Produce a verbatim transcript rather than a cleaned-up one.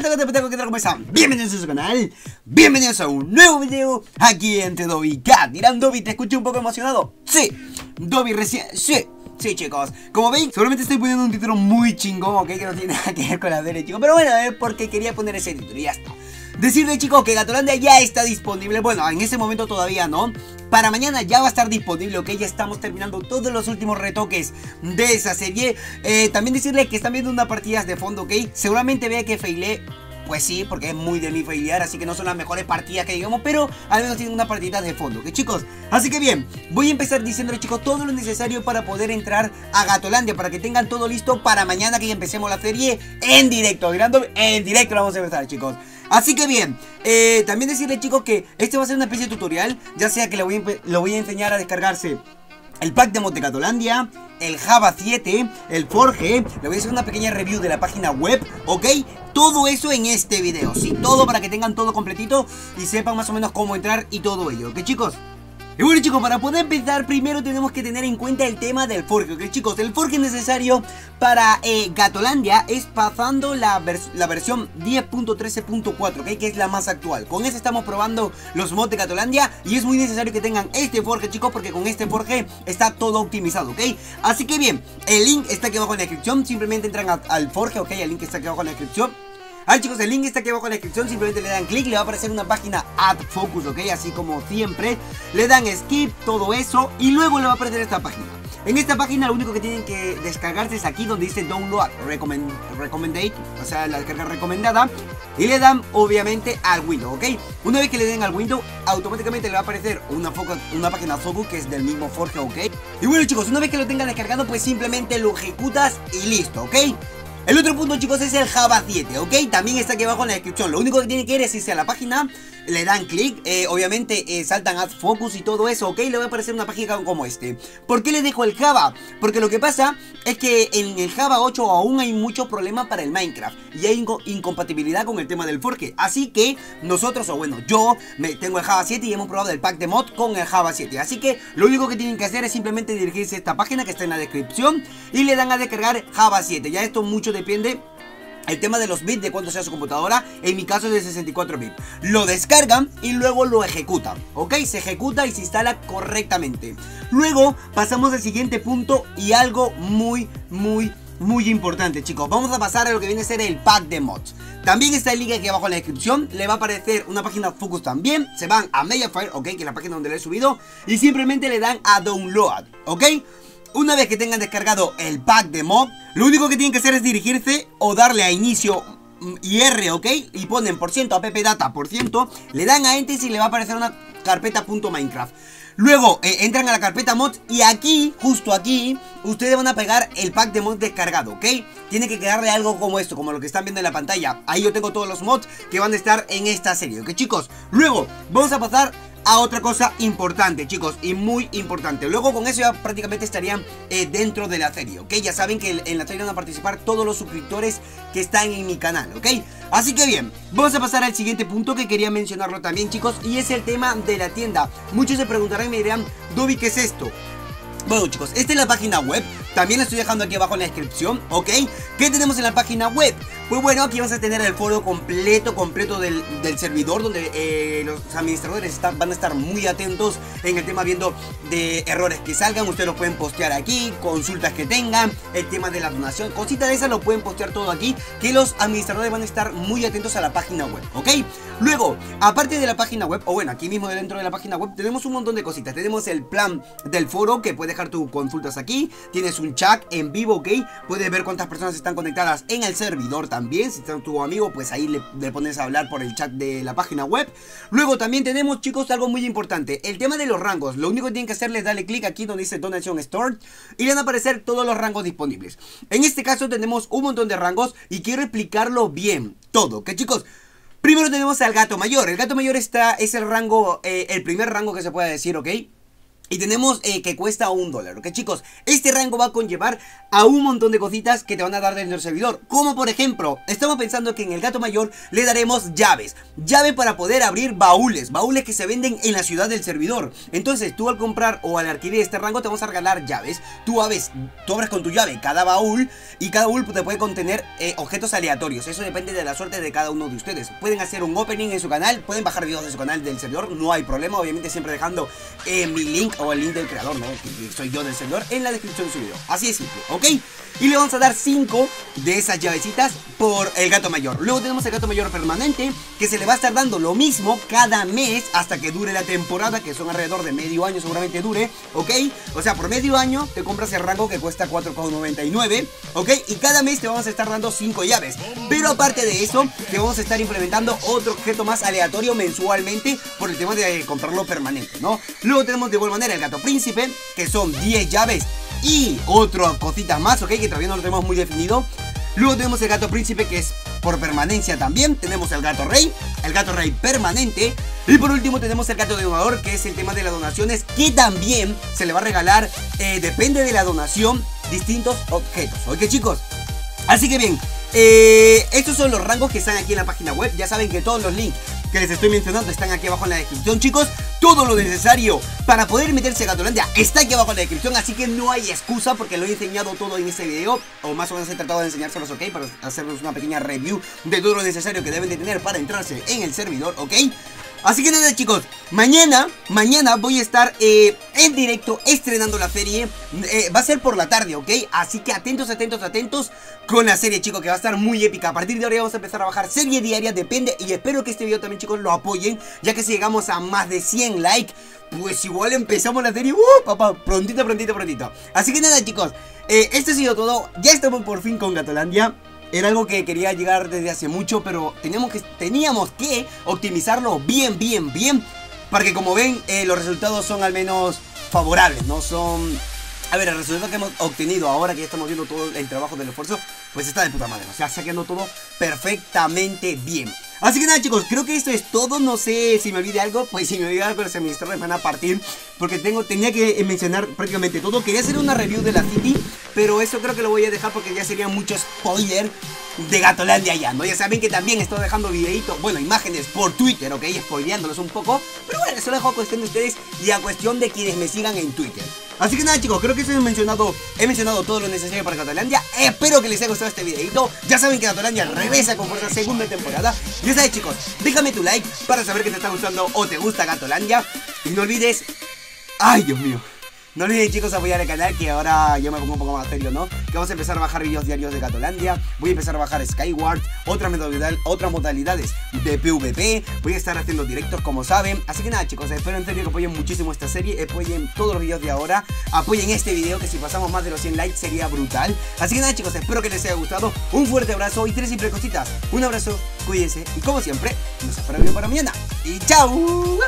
Hola, ¿qué tal? ¿Cómo están? Bienvenidos a su canal, bienvenidos a un nuevo video aquí entre Dobby y Kat. Dirán, Dobby, te escuché un poco emocionado. Sí, Dobby recién, sí, sí chicos. Como veis, seguramente estoy poniendo un título muy chingón, ok, que no tiene nada que ver con la serie, chicos. Pero bueno, es porque quería poner ese título y ya está. Decirle, chicos, que Gatolandia ya está disponible. Bueno, en este momento todavía no. Para mañana ya va a estar disponible, ok. Ya estamos terminando todos los últimos retoques de esa serie. eh, También decirle que están viendo unas partidas de fondo, ok. Seguramente vea que failé. Pues sí, porque es muy de mi familiar, así que no son las mejores partidas que digamos, pero al menos tienen una partidita de fondo, ¿ok, chicos? Así que bien, voy a empezar diciéndoles, chicos, todo lo necesario para poder entrar a Gatolandia, para que tengan todo listo para mañana que empecemos la serie en directo. Mirando, en directo la vamos a empezar, chicos. Así que bien, eh, también decirles, chicos, que este va a ser una especie de tutorial, ya sea que lo voy a, lo voy a enseñar a descargarse el pack de Montecatolandia, el Java siete, el Forge. Le voy a hacer una pequeña review de la página web, ¿ok? Todo eso en este video, sí, todo para que tengan todo completito y sepan más o menos cómo entrar y todo ello, ¿ok, chicos? Y bueno, chicos, para poder empezar, primero tenemos que tener en cuenta el tema del forge, ¿ok, chicos? El forge necesario para eh, Gatolandia es pasando la, vers la versión diez punto trece punto cuatro, ¿ok? Que es la más actual. Con eso estamos probando los mods de Gatolandia y es muy necesario que tengan este forge, chicos, porque con este forge está todo optimizado, ¿ok? Así que bien, el link está aquí abajo en la descripción, simplemente entran al forge, ¿ok? El link está aquí abajo en la descripción. Ah, chicos, el link está aquí abajo en la descripción, simplemente le dan clic, le va a aparecer una página Ad Focus, ok, así como siempre. Le dan skip, todo eso, y luego le va a aparecer esta página. En esta página lo único que tienen que descargarse es aquí donde dice Download Recommend, Recommendate, o sea, la descarga recomendada. Y le dan, obviamente, al Windows, ok. Una vez que le den al Windows, automáticamente le va a aparecer una, foca, una página Focus que es del mismo Forge, ok. Y bueno, chicos, una vez que lo tengan descargado, pues simplemente lo ejecutas y listo, ok. El otro punto, chicos, es el Java siete, ¿ok? También está aquí abajo en la descripción. Lo único que tienen que ir es irse a la página, le dan clic, eh, obviamente eh, saltan Ad Focus y todo eso, ¿ok? Le va a aparecer una página como este. ¿Por qué les dejo el Java? Porque lo que pasa es que en el Java ocho aún hay muchos problemas para el Minecraft y hay inc incompatibilidad con el tema del forge. Así que nosotros, o bueno, yo me tengo el Java siete y hemos probado el pack de mod con el Java siete. Así que lo único que tienen que hacer es simplemente dirigirse a esta página que está en la descripción y le dan a descargar Java siete. Ya esto mucho de depende el tema de los bits, de cuánto sea su computadora. En mi caso es de sesenta y cuatro bits. Lo descargan y luego lo ejecutan, ok, se ejecuta y se instala correctamente. Luego pasamos al siguiente punto y algo muy, muy, muy importante, chicos. Vamos a pasar a lo que viene a ser el pack de mods. También está el link aquí abajo en la descripción. Le va a aparecer una página Focus también. Se van a Mediafire, ok, que es la página donde lo he subido, y simplemente le dan a Download, ok. Una vez que tengan descargado el pack de mod, lo único que tienen que hacer es dirigirse o darle a inicio I R, ok, y ponen por ciento, appdata, por ciento, le dan a enter y le va a aparecer una carpeta .minecraft. Luego eh, entran a la carpeta mods y aquí, justo aquí, ustedes van a pegar el pack de mods descargado, ¿ok? Tiene que quedarle algo como esto, como lo que están viendo en la pantalla. Ahí yo tengo todos los mods que van a estar en esta serie, ¿ok, chicos? Luego vamos a pasar a otra cosa importante, chicos, y muy importante. Luego con eso ya prácticamente estarían eh, dentro de la serie, ¿ok? Ya saben que en la serie van a participar todos los suscriptores que están en mi canal, ¿ok? Así que bien, vamos a pasar al siguiente punto que quería mencionarlo también, chicos, y es el tema de la tienda. Muchos se preguntarán y me dirán, Dobby, ¿qué es esto? Bueno, chicos, esta es la página web. También la estoy dejando aquí abajo en la descripción, ¿ok? ¿Qué tenemos en la página web? Pues bueno, aquí vas a tener el foro completo, completo del, del servidor, donde eh, los administradores está, van a estar muy atentos en el tema viendo de errores que salgan. Ustedes los pueden postear aquí, consultas que tengan, el tema de la donación, cositas de esas lo pueden postear todo aquí, que los administradores van a estar muy atentos a la página web, ¿ok? Luego, aparte de la página web, o bueno, aquí mismo dentro de la página web tenemos un montón de cositas. Tenemos el plan del foro, que puedes dejar tus consultas aquí. Tienes un chat en vivo, ok, puedes ver cuántas personas están conectadas en el servidor también. Si están tu amigo, pues ahí le, le pones a hablar por el chat de la página web. Luego también tenemos, chicos, algo muy importante, el tema de los rangos. Lo único que tienen que hacer es darle clic aquí donde dice Donation Store y le van a aparecer todos los rangos disponibles. En este caso tenemos un montón de rangos y quiero explicarlo bien todo, que chicos. Primero tenemos al gato mayor. El gato mayor está, es el rango, eh, el primer rango que se puede decir, ok. Y tenemos eh, que cuesta un dólar, ¿ok, chicos? Este rango va a conllevar a un montón de cositas que te van a dar dentro del servidor. Como por ejemplo, estamos pensando que en el gato mayor le daremos llaves. Llave para poder abrir baúles, baúles que se venden en la ciudad del servidor. Entonces tú al comprar o al adquirir este rango te vamos a regalar llaves. Tú abres, tú abres con tu llave cada baúl, y cada baúl te puede contener eh, objetos aleatorios. Eso depende de la suerte de cada uno de ustedes. Pueden hacer un opening en su canal, pueden bajar videos de su canal del servidor, no hay problema. Obviamente siempre dejando eh, mi link o el link del creador, ¿no? Que soy yo del servidor, en la descripción de su video. Así de simple, ¿ok? Y le vamos a dar cinco de esas llavecitas por el gato mayor. Luego tenemos el gato mayor permanente, que se le va a estar dando lo mismo cada mes hasta que dure la temporada, que son alrededor de medio año seguramente dure, ¿ok? O sea, por medio año te compras el rango que cuesta cuatro con noventa y nueve, ¿ok? Y cada mes te vamos a estar dando cinco llaves. Pero aparte de eso, te vamos a estar implementando otro objeto más aleatorio mensualmente por el tema de comprarlo permanente, ¿no? Luego tenemos de igual manera el gato príncipe, que son diez llaves y otras cositas más, ok, que todavía no lo tenemos muy definido. Luego tenemos el gato príncipe, que es por permanencia también. Tenemos el gato rey, el gato rey permanente. Y por último tenemos el gato donador, que es el tema de las donaciones, que también se le va a regalar, eh, depende de la donación, distintos objetos, ok, chicos. Así que bien, eh, estos son los rangos que están aquí en la página web. Ya saben que todos los links que les estoy mencionando están aquí abajo en la descripción, chicos. Todo lo necesario para poder meterse a Gatolandia está aquí abajo en la descripción, así que no hay excusa, porque lo he enseñado todo en este video, o más o menos he tratado de enseñárselos, ok, para hacerles una pequeña review de todo lo necesario que deben de tener para entrarse en el servidor, ok. Así que nada, chicos, mañana, mañana voy a estar eh, en directo estrenando la serie, eh, va a ser por la tarde, ¿ok? Así que atentos, atentos, atentos con la serie, chicos, que va a estar muy épica. A partir de ahora vamos a empezar a bajar serie diaria, depende, y espero que este video también, chicos, lo apoyen, ya que si llegamos a más de cien likes, pues igual empezamos la serie, ¡uh, papá! Prontito, prontito, prontito. Así que nada, chicos, eh, esto ha sido todo, ya estamos por fin con Gatolandia. Era algo que quería llegar desde hace mucho, pero teníamos que, teníamos que optimizarlo bien, bien, bien, para que, como ven, eh, los resultados son al menos favorables, ¿no? Son... A ver, el resultado que hemos obtenido ahora, que ya estamos viendo todo el trabajo del esfuerzo, pues está de puta madre, o sea, sacando todo perfectamente bien. Así que nada, chicos, creo que esto es todo. No sé si me olvidé algo, pues si me olvidé algo, los administradores van a partir, porque tengo, tenía que mencionar prácticamente todo. Quería hacer una review de la City, pero eso creo que lo voy a dejar, porque ya sería mucho spoiler de Gatolandia ya, ¿no? Ya saben que también estoy dejando videitos, bueno, imágenes por Twitter, ok, spoileándolos un poco, pero bueno, eso lo dejo a cuestión de ustedes y a cuestión de quienes me sigan en Twitter. Así que nada, chicos, creo que he mencionado, he mencionado todo lo necesario para Gatolandia. Espero que les haya gustado este videito. Ya saben que Gatolandia regresa con fuerza segunda temporada. Ya sabes, chicos, déjame tu like para saber que te está gustando o te gusta Gatolandia. Y no olvides... ¡Ay, Dios mío! No olviden, chicos, apoyar el canal, que ahora yo me pongo un poco más serio, ¿no? Que vamos a empezar a bajar videos diarios de Gatolandia. Voy a empezar a bajar Skyward, otra modalidad, otras modalidades de PvP. Voy a estar haciendo directos, como saben. Así que nada, chicos, espero en serio que apoyen muchísimo esta serie. Apoyen todos los videos de ahora. Apoyen este video, que si pasamos más de los cien likes sería brutal. Así que nada, chicos, espero que les haya gustado. Un fuerte abrazo y tres simples cositas. Un abrazo, cuídense. Y como siempre, nos espero bien para mañana. Y chao.